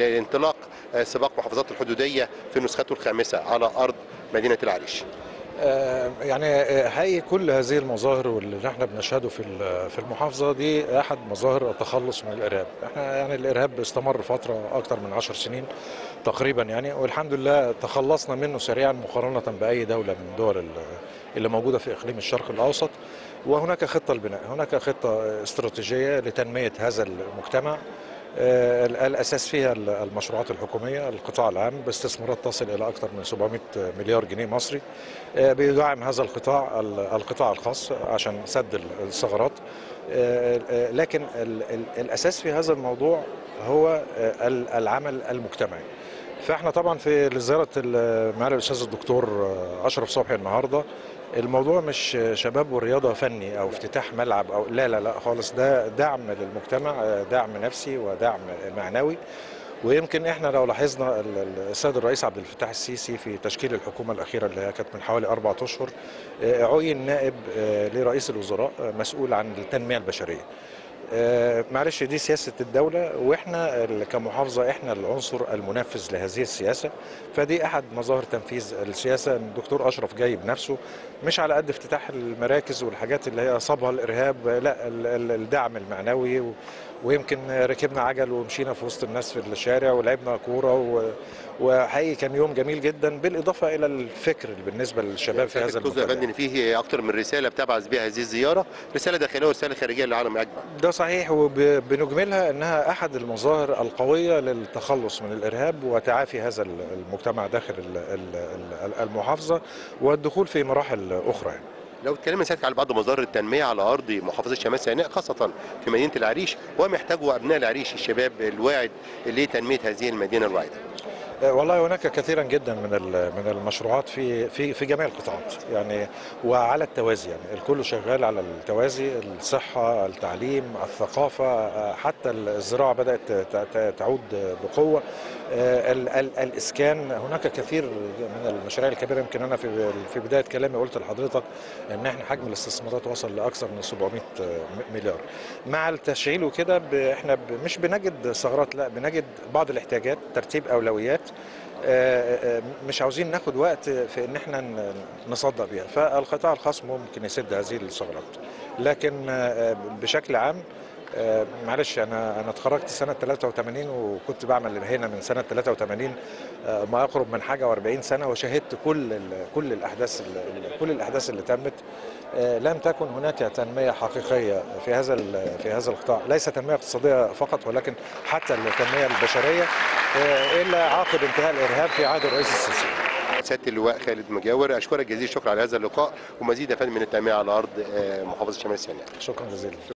لانطلاق سباق محافظات الحدودية في نسخته الخامسة على أرض مدينة العريش. يعني هي كل هذه المظاهر واللي احنا بنشهده في المحافظه دي احد مظاهر التخلص من الارهاب. احنا يعني الارهاب استمر فتره اكتر من 10 سنين تقريبا يعني، والحمد لله تخلصنا منه سريعا مقارنه باي دوله من الدول اللي موجوده في اقليم الشرق الاوسط. وهناك خطه للبناء، هناك خطه استراتيجيه لتنميه هذا المجتمع الأساس فيها المشروعات الحكومية، القطاع العام باستثمارات تصل إلى أكثر من 700 مليار جنيه مصري بيدعم هذا القطاع الخاص عشان سد الثغرات. لكن الأساس في هذا الموضوع هو العمل المجتمعي. فإحنا طبعا في زيارة معالي الأستاذ الدكتور اشرف صبحي النهارده الموضوع مش شباب ورياضه فني او افتتاح ملعب او لا خالص، ده دعم للمجتمع، دعم نفسي ودعم معنوي. ويمكن احنا لو لاحظنا السيد الرئيس عبد الفتاح السيسي في تشكيل الحكومه الاخيره اللي كانت من حوالي 4 اشهر عين نائب لرئيس الوزراء مسؤول عن التنميه البشريه. معلش دي سياسة الدولة، واحنا كمحافظة احنا العنصر المنفذ لهذه السياسة، فدي احد مظاهر تنفيذ السياسة. الدكتور اشرف جاي بنفسه، مش على قد افتتاح المراكز والحاجات اللي هي صبها الارهاب، لا الدعم المعنوي. ويمكن ركبنا عجل ومشينا في وسط الناس في الشارع ولعبنا كوره، وحقيقي كان يوم جميل جدا، بالاضافه الى الفكر اللي بالنسبه للشباب في هذا الموضوع. يا فندم فيه اكثر من رساله بتبعث بها هذه الزياره، رساله داخليه ورساله خارجيه للعالم اجمع. ده صحيح، وبنجملها انها احد المظاهر القويه للتخلص من الارهاب وتعافي هذا المجتمع داخل المحافظه والدخول في مراحل اخرى. يعني لو اتكلمنا ساعتك على بعض مظاهر التنميه على ارض محافظه شمال سيناء، خاصه في مدينه العريش، وما يحتاجه ابناء العريش الشباب الواعد لتنميه هذه المدينه الواعده. والله هناك كثيرا جدا من المشروعات في جميع القطاعات يعني، وعلى التوازي يعني، الكل شغال على التوازي، الصحه، التعليم، الثقافه، حتى الزراعه بدات تعود بقوه، الاسكان. هناك كثير من المشاريع الكبيره. يمكن انا في بدايه كلامي قلت لحضرتك ان احنا حجم الاستثمارات وصل لاكثر من 700 مليار. مع التشغيل وكده احنا مش بنجد ثغرات، لا بنجد بعض الاحتياجات، ترتيب اولويات، مش عاوزين ناخد وقت في ان احنا نصدق بيها، فالقطاع الخاص ممكن يسد هذه الثغرات. لكن بشكل عام معلش انا اتخرجت سنه 83 وكنت بعمل هنا من سنه 83 ما يقرب من حاجه و40 سنه، وشاهدت كل الاحداث اللي تمت. لم تكن هناك تنميه حقيقيه في هذا القطاع، ليس تنميه اقتصاديه فقط ولكن حتى التنميه البشريه، الا عقب انتهاء الارهاب في عهد الرئيس السيسي. سياده اللواء خالد مجاور، اشكرك جزيل الشكر على هذا اللقاء، ومزيد يا فندم من التنميه على ارض محافظه شمال سيناء. شكرا جزيلا.